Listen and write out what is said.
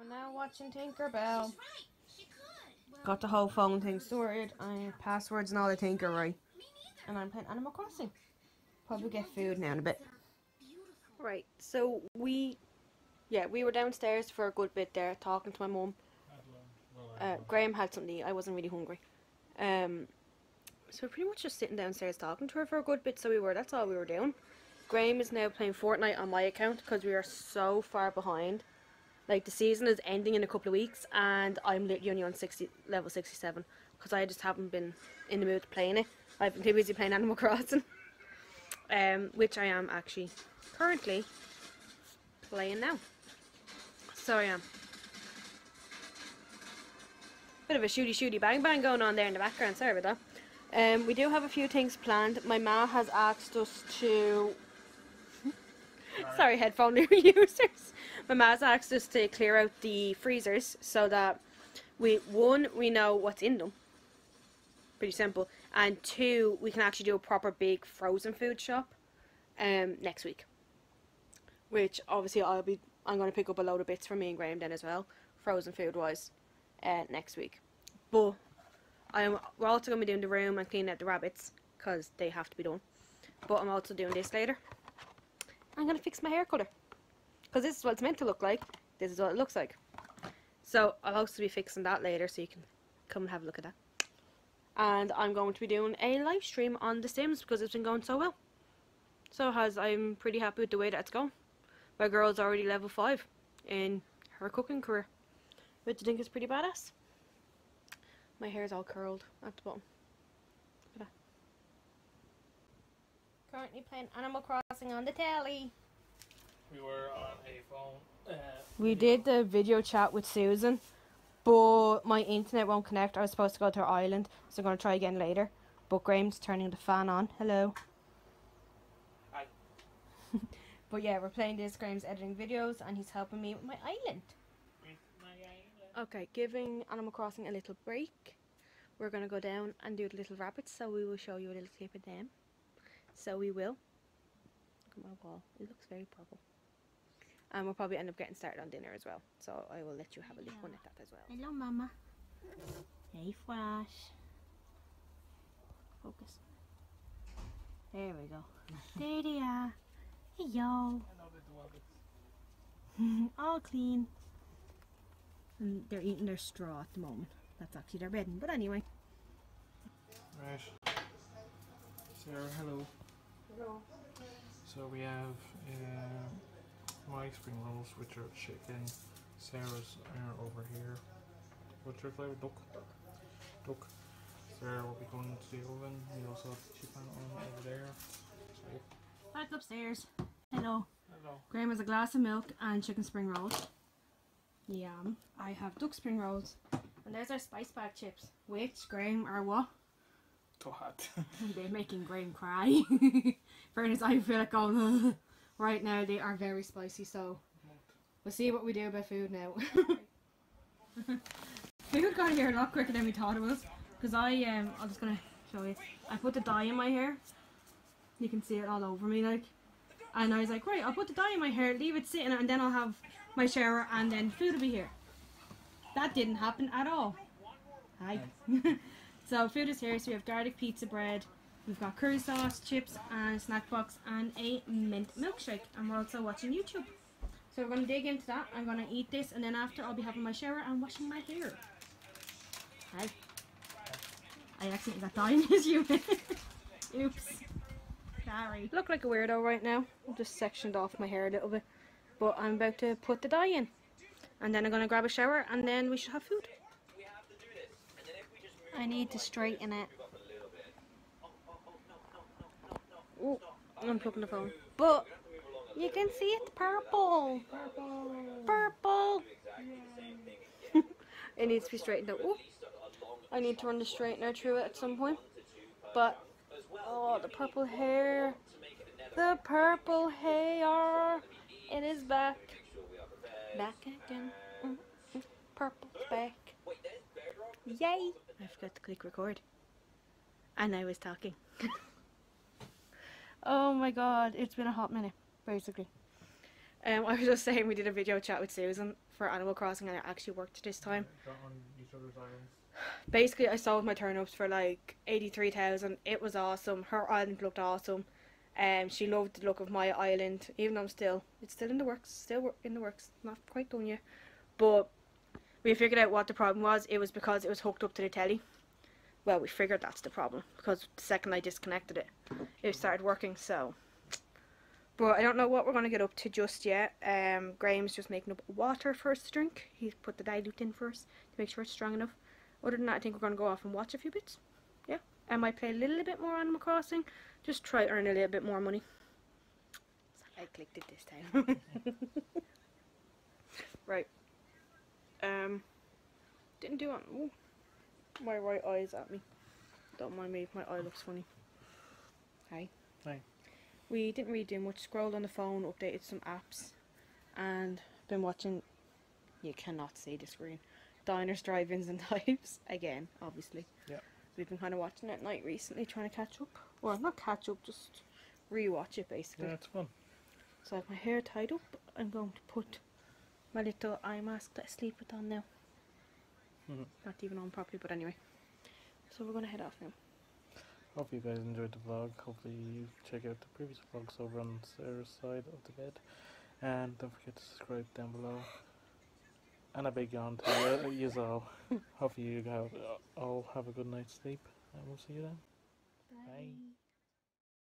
We're now watching Tinkerbell. Got the whole phone thing sorted. I passwords and all the Tinker right. And I'm playing Animal Crossing. Probably get food now in a bit. Right, so we were downstairs for a good bit there, talking to my mum. Graham had something. I wasn't really hungry. So we're pretty much just sitting downstairs talking to her for a good bit. That's all we were doing. Graham is now playing Fortnite on my account because we are so far behind. Like, the season is ending in a couple of weeks and I'm literally only on level 67 because I just haven't been in the mood to playing it. I've been too busy playing Animal Crossing, which I am actually currently playing now. So I am. Bit of a shooty bang bang going on there in the background, sorry about that. We do have a few things planned. My ma has asked us to... Sorry, headphone users. My ma's asked us to clear out the freezers so that we know what's in them. Pretty simple. And two, we can actually do a proper big frozen food shop next week. Which obviously I'm gonna pick up a load of bits from me and Graham then as well, frozen food wise, next week. But we're also gonna be doing the room and cleaning out the rabbits because they have to be done. But I'm also doing this later. I'm going to fix my hair colour because this is what it's meant to look like. This is what it looks like. So I'll also be fixing that later, so you can come and have a look at that. And I'm going to be doing a live stream on The Sims because it's been going so well. I'm pretty happy with the way that it's going. My girl's already level 5 in her cooking career, which I think is pretty badass. My hair's all curled at the bottom. Currently playing Animal Crossing on the telly. We were on a phone. We did the video chat with Susan, but my internet won't connect. I was supposed to go to her island, so I'm going to try again later. But Graham's turning the fan on. Hello. Hi. But yeah, we're playing this. Graham's editing videos and he's helping me with my island. Okay, giving Animal Crossing a little break. We're going to go down and do the little rabbits, so we will show you a little clip of them. So we will. Look at my wall. It looks very purple. And we'll probably end up getting started on dinner as well. So I will let you have a little one at that as well. Hello, Mama. Hey, Flash. Focus. There we go. There they are. Hey, yo. All clean. And they're eating their straw at the moment. That's actually their bedding. But anyway. Right. Sarah, hello. Hello. So we have my spring rolls, which are chicken. Sarah's are over here. What's your flavour? Duck. Duck. Sarah will be going to the oven. We also have the chicken on over there. So. Back upstairs. Hello. Hello. Graham has a glass of milk and chicken spring rolls. Yum. I have duck spring rolls. And there's our spice bag chips, which Graham are what? They're making Graham cry. Fairness, I feel like going right now. They are very spicy, so we'll see what we do about food now. Food got here a lot quicker than we thought it was, because I'm just gonna show you. I put the dye in my hair. You can see it all over me, like. And I was like, right, I'll put the dye in my hair, leave it sitting, and then I'll have my shower, and then food will be here. That didn't happen at all. Hi. So food is here, so we have garlic pizza bread, we've got curry sauce, chips and a snack box and a mint milkshake, and we're also watching YouTube. So we're going to dig into that. I'm going to eat this and then after I'll be having my shower and washing my hair. Hi. I accidentally got dye in his unit. Oops. Sorry. Look like a weirdo right now. I've just sectioned off my hair a little bit. But I'm about to put the dye in. And then I'm going to grab a shower and then we should have food. I need to straighten it. Oh, I'm plucking the phone. But you can see it's purple. Purple. Yeah. It needs to be straightened out. Oh, I need to run the straightener through it at some point. But oh, the purple hair. The purple hair. It is back. Back again. Purple's back. Yay! I forgot to click record. And I was talking. Oh my god, it's been a hot minute, basically. I was just saying we did a video chat with Susan for Animal Crossing and it actually worked this time. Got on each other's islands. Basically, I sold my turnips for like 83,000. It was awesome. Her island looked awesome. She loved the look of my island, even though it's still in the works, not quite done yet. But we figured out what the problem was. It was because it was hooked up to the telly. Well, we figured that's the problem, because the second I disconnected it, it started working. So, but I don't know what we're going to get up to just yet. Graham's just making up water for us to drink. He's put the dilute in for us to make sure it's strong enough. Other than that, I think we're going to go off and watch a few bits. Yeah, I might play a little bit more Animal Crossing. Just try to earn a little bit more money. I clicked it this time. Right. Didn't do it. Ooh, my right eye's at me. Don't mind me if my eye looks funny. Hi. Hi. We didn't really do much. Scrolled on the phone, updated some apps, and been watching. You cannot see the screen. Diners, Drive-Ins and Dives again, obviously. Yeah. We've been kind of watching it at night recently, trying to catch up. Well, not catch up, just rewatch it basically. Yeah, it's fun. So I have my hair tied up. I'm going to put my little eye mask that I sleep with on now. Mm-hmm. Not even on properly, but anyway. So we're going to head off now. Hope you guys enjoyed the vlog. Hopefully you check out the previous vlogs over on Sarah's side of the bed. And don't forget to subscribe down below. And a big yawn to you all. Hope you all have a good night's sleep. And we'll see you then. Bye. Bye.